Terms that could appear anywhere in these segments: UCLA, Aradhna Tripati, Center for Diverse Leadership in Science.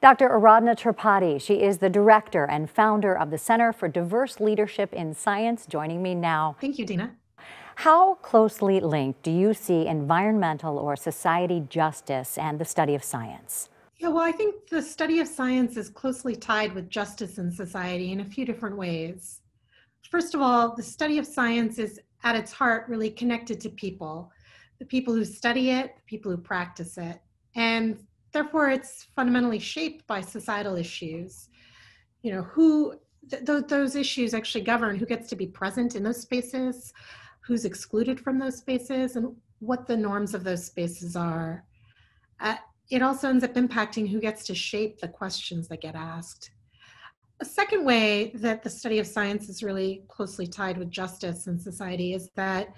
Dr. Aradhna Tripati, she is the director and founder of the Center for Diverse Leadership in Science, joining me now. Thank you, Dina. How closely linked do you see environmental or society justice and the study of science? Yeah, well, I think the study of science is closely tied with justice in society in a few different ways. First of all, the study of science is at its heart really connected to people, the people who study it, the people who practice it, and therefore it's fundamentally shaped by societal issues. You know, those issues actually govern who gets to be present in those spaces, who's excluded from those spaces, and what the norms of those spaces are. It also ends up impacting who gets to shape the questions that get asked. A second way that the study of science is really closely tied with justice in society is that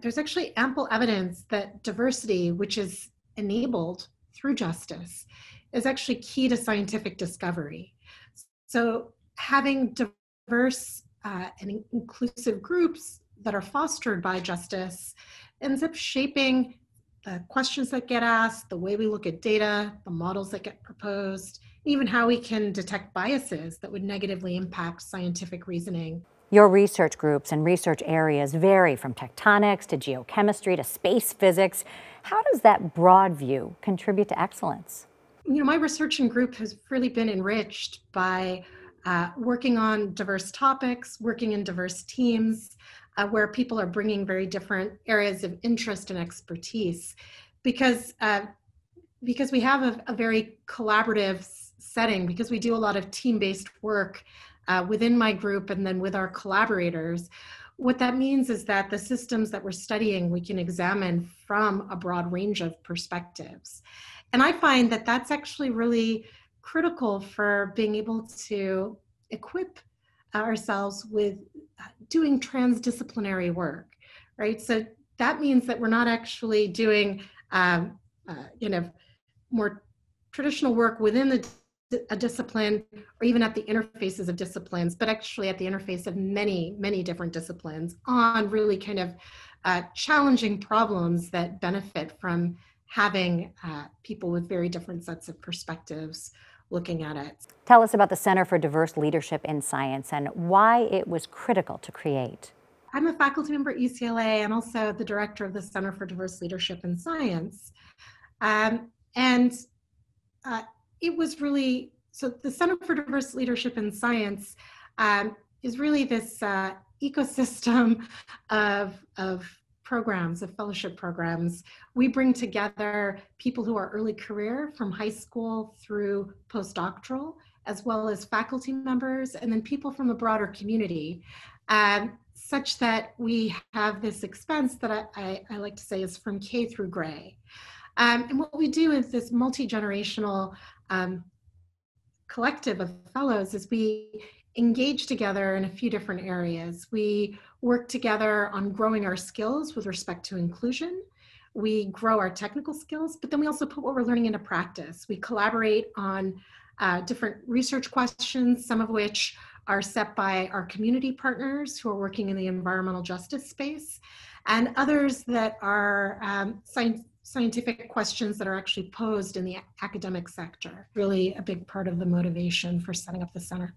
there's actually ample evidence that diversity, which is enabled through justice, is actually key to scientific discovery. So having diverse and inclusive groups that are fostered by justice ends up shaping the questions that get asked, the way we look at data, the models that get proposed, even how we can detect biases that would negatively impact scientific reasoning. Your research groups and research areas vary from tectonics to geochemistry to space physics. How does that broad view contribute to excellence? You know, my research and group has really been enriched by working on diverse topics, working in diverse teams, where people are bringing very different areas of interest and expertise, because we have a very collaborative setting, because we do a lot of team-based work within my group and then with our collaborators. What that means is that the systems that we're studying, we can examine from a broad range of perspectives. And I find that that's actually really critical for being able to equip ourselves with doing transdisciplinary work, right? So that means that we're not actually doing you know, more traditional work within a discipline, or even at the interfaces of disciplines, but actually at the interface of many, many different disciplines on really kind of challenging problems that benefit from having people with very different sets of perspectives looking at it. Tell us about the Center for Diverse Leadership in Science and why it was critical to create. I'm a faculty member at UCLA and also the director of the Center for Diverse Leadership in Science. It was really, so the Center for Diverse Leadership in Science is really this ecosystem of programs, of fellowship programs. We bring together people who are early career, from high school through postdoctoral, as well as faculty members, and then people from a broader community, such that we have this expense that I like to say is from K through gray. And what we do is this multi-generational collective of fellows is we engage together in a few different areas. We work together on growing our skills with respect to inclusion. We grow our technical skills, but then we also put what we're learning into practice. We collaborate on different research questions, some of which are set by our community partners who are working in the environmental justice space, and others that are scientific questions that are actually posed in the academic sector. Really a big part of the motivation for setting up the center.